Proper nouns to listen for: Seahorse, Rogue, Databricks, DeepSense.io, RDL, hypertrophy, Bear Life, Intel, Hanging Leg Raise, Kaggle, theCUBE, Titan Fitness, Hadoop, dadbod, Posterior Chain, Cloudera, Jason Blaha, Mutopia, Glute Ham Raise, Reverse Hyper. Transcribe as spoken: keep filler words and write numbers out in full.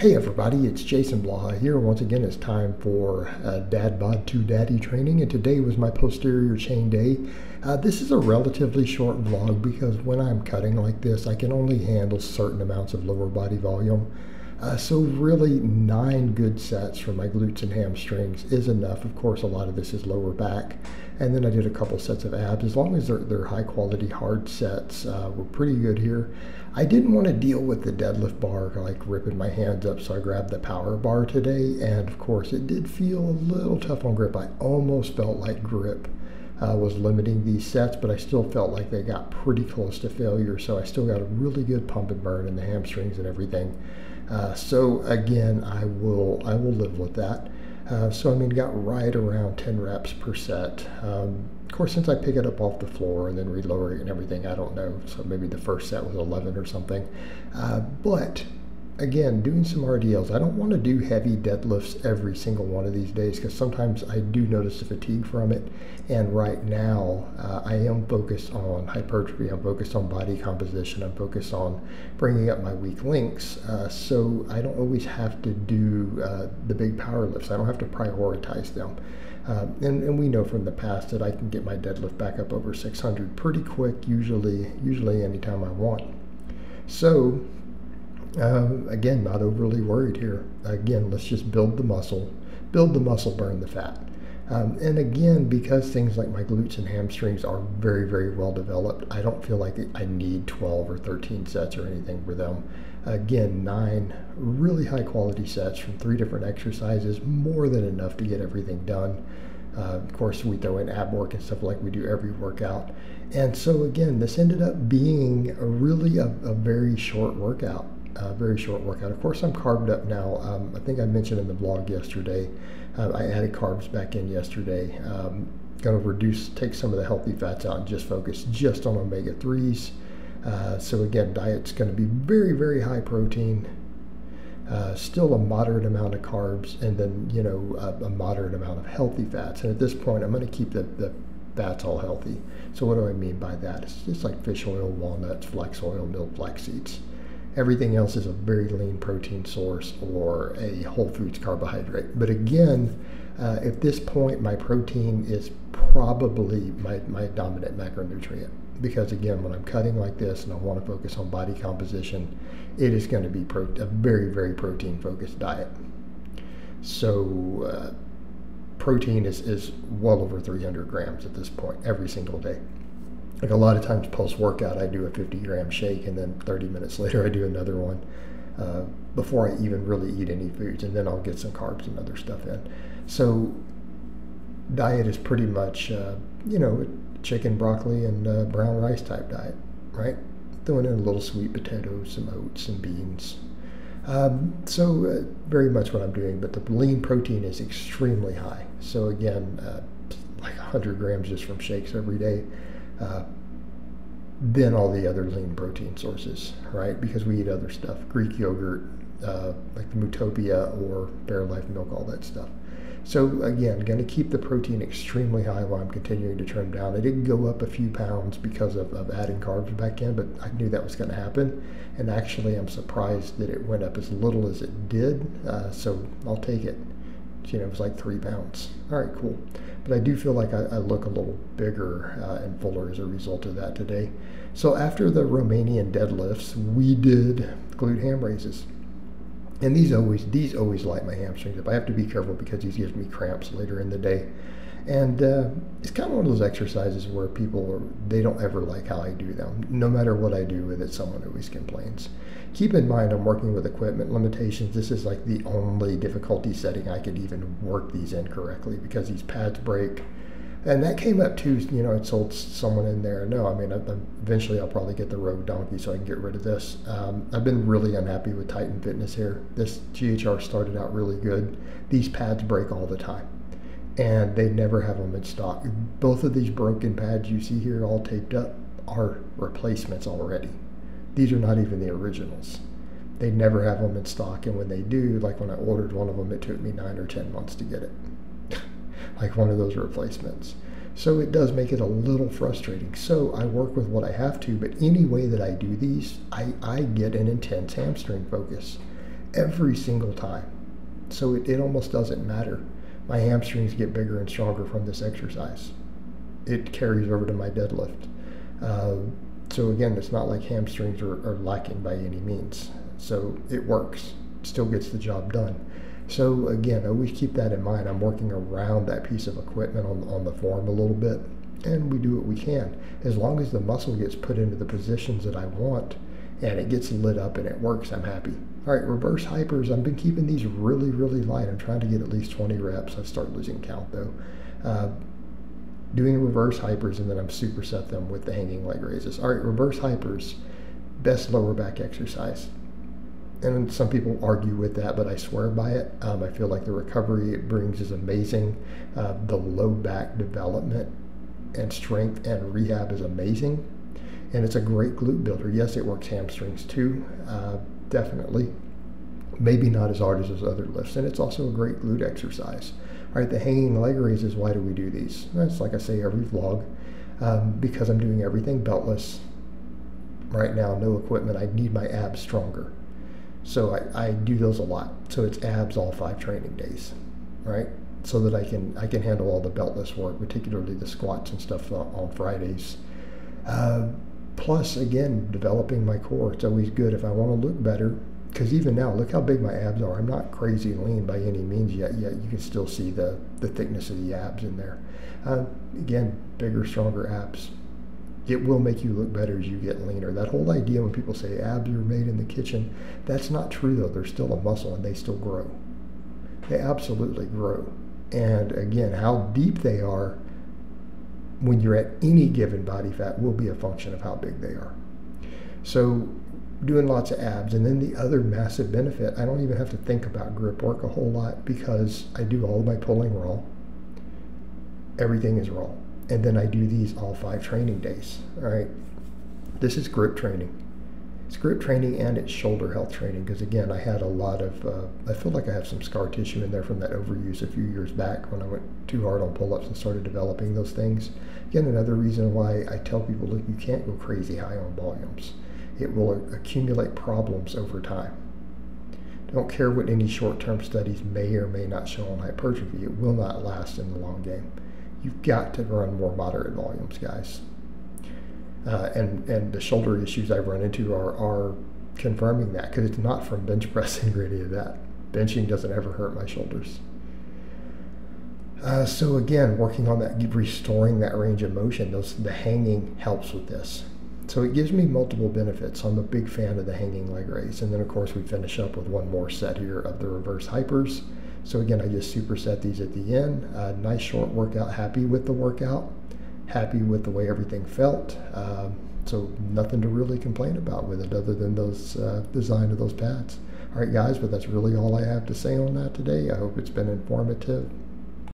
Hey everybody, it's Jason Blaha here. Once again, it's time for uh, DadBod two Daddy training, and today was my posterior chain day. Uh, this is a relatively short vlog because when I'm cutting like this, I can only handle certain amounts of lower body volume. Uh, so really, nine good sets for my glutes and hamstrings is enough. Of course, a lot of this is lower back. And then I did a couple sets of abs. As long as they're, they're high quality hard sets, uh, we're pretty good here. I didn't want to deal with the deadlift bar, like ripping my hands up, so I grabbed the power bar today. And of course, it did feel a little tough on grip. I almost felt like grip uh, was limiting these sets, but I still felt like they got pretty close to failure. So I still got a really good pump and burn in the hamstrings and everything. Uh, so again, I will, I will live with that. Uh, so I mean, got right around ten reps per set. Um, of course, since I pick it up off the floor and then relower it and everything, I don't know. So maybe the first set was eleven or something. Uh, but again, doing some R D Ls. I don't want to do heavy deadlifts every single one of these days because sometimes I do notice the fatigue from it. And right now, uh, I am focused on hypertrophy. I'm focused on body composition. I'm focused on bringing up my weak links. Uh, so I don't always have to do uh, the big power lifts. I don't have to prioritize them. Uh, and, and we know from the past that I can get my deadlift back up over six hundred pretty quick, usually, usually anytime I want. So, Um, again, not overly worried here. Again, let's just build the muscle, build the muscle, burn the fat. Um, and again, because things like my glutes and hamstrings are very, very well developed, I don't feel like I need twelve or thirteen sets or anything for them. Again, nine really high quality sets from three different exercises, more than enough to get everything done. Uh, of course, we throw in ab work and stuff like we do every workout. And so again, this ended up being a really a, a very short workout. Uh, very short workout. Of course, I'm carved up now. Um, I think I mentioned in the vlog yesterday, uh, I added carbs back in yesterday. Um, going to reduce, take some of the healthy fats out and just focus just on omega threes. Uh, so again, diet's going to be very, very high protein. Uh, still a moderate amount of carbs and then, you know, a, a moderate amount of healthy fats. And at this point, I'm going to keep the, the fats all healthy. So what do I mean by that? It's just like fish oil, walnuts, flax oil, milk, flax seeds. Everything else is a very lean protein source or a whole foods carbohydrate. But again, uh, at this point, my protein is probably my, my dominant macronutrient. Because again, when I'm cutting like this and I want to focus on body composition, it is going to be pro a very, very protein-focused diet. So uh, protein is, is well over three hundred grams at this point every single day. Like a lot of times post-workout, I do a fifty gram shake and then thirty minutes later I do another one uh, before I even really eat any foods, and then I'll get some carbs and other stuff in. So diet is pretty much, uh, you know, chicken, broccoli, and uh, brown rice type diet, right? Throwing in a little sweet potato, some oats, and beans. Um, so uh, very much what I'm doing, but the lean protein is extremely high. So again, uh, like one hundred grams just from shakes every day. Uh, then all the other lean protein sources, right? Because we eat other stuff, Greek yogurt, uh, like the Mutopia or Bear Life milk, all that stuff. So again, going to keep the protein extremely high while I'm continuing to trim down. I did go up a few pounds because of, of adding carbs back in, but I knew that was going to happen. And actually, I'm surprised that it went up as little as it did. Uh, so I'll take it. You know, it was like three pounds. All right, cool. But I do feel like I, I look a little bigger uh, and fuller as a result of that today. So after the Romanian deadlifts, we did glute ham raises. And these always, these always light my hamstrings up. I have to be careful because these give me cramps later in the day. And uh, it's kind of one of those exercises where people, are, they don't ever like how I do them. No matter what I do with it, someone always complains. Keep in mind, I'm working with equipment limitations. This is like the only difficulty setting I could even work these in correctly because these pads break. And that came up too, you know, I told someone in there, no, I mean, I, eventually I'll probably get the Rogue donkey so I can get rid of this. Um, I've been really unhappy with Titan Fitness here. This G H R started out really good. These pads break all the time. And they never have them in stock. Both of these broken pads you see here all taped up are replacements already. These are not even the originals. They never have them in stock, and when they do, like when I ordered one of them, it took me nine or ten months to get it. Like one of those replacements. So it does make it a little frustrating. So I work with what I have to, but any way that I do these, I, I get an intense hamstring focus. every single time. So it, it almost doesn't matter. My hamstrings get bigger and stronger from this exercise. It carries over to my deadlift. Uh, so again, it's not like hamstrings are, are lacking by any means. So it works, still gets the job done. So again, always keep that in mind. I'm working around that piece of equipment on, on the form a little bit, and we do what we can. As long as the muscle gets put into the positions that I want and it gets lit up and it works, I'm happy. All right, reverse hypers, I've been keeping these really, really light. I'm trying to get at least twenty reps. I start losing count though. Uh, doing reverse hypers, and then I'm superset them with the hanging leg raises. All right, reverse hypers, best lower back exercise. And some people argue with that, but I swear by it. Um, I feel like the recovery it brings is amazing. Uh, the low back development and strength and rehab is amazing. And it's a great glute builder. Yes, it works hamstrings too, uh, definitely. Maybe not as hard as those other lifts. And it's also a great glute exercise. All right, the hanging leg raises, why do we do these? That's like I say every vlog, um, because I'm doing everything beltless. Right now, no equipment, I need my abs stronger. So I, I do those a lot. So it's abs all five training days, right? So that I can I can handle all the beltless work, particularly the squats and stuff on, on Fridays. Uh, plus, again, developing my core. It's always good if I want to look better. Because even now, look how big my abs are. I'm not crazy lean by any means yet. Yet you can still see the, the thickness of the abs in there. Uh, again, bigger, stronger abs. It will make you look better as you get leaner. That whole idea when people say abs are made in the kitchen, that's not true though. They're still a muscle and they still grow. They absolutely grow. And again, how deep they are when you're at any given body fat will be a function of how big they are. So doing lots of abs. And then the other massive benefit, I don't even have to think about grip work a whole lot because I do all of my pulling raw. Everything is raw. And then I do these all five training days, all right? This is grip training. It's grip training and it's shoulder health training because again, I had a lot of, uh, I feel like I have some scar tissue in there from that overuse a few years back when I went too hard on pull-ups and started developing those things. Again, another reason why I tell people, look, you can't go crazy high on volumes. It will accumulate problems over time. I don't care what any short-term studies may or may not show on hypertrophy, it will not last in the long game. You've got to run more moderate volumes, guys. Uh, and, and the shoulder issues I've run into are, are confirming that because it's not from bench pressing or any of that. Benching doesn't ever hurt my shoulders. Uh, so again, working on that, restoring that range of motion, those, the hanging helps with this. So it gives me multiple benefits. I'm a big fan of the hanging leg raise. And then of course we finish up with one more set here of the reverse hypers. So again, I just superset these at the end. Uh, nice short workout, happy with the workout, happy with the way everything felt. Um, so nothing to really complain about with it other than those uh, design of those pads. All right, guys, but that's really all I have to say on that today. I hope it's been informative.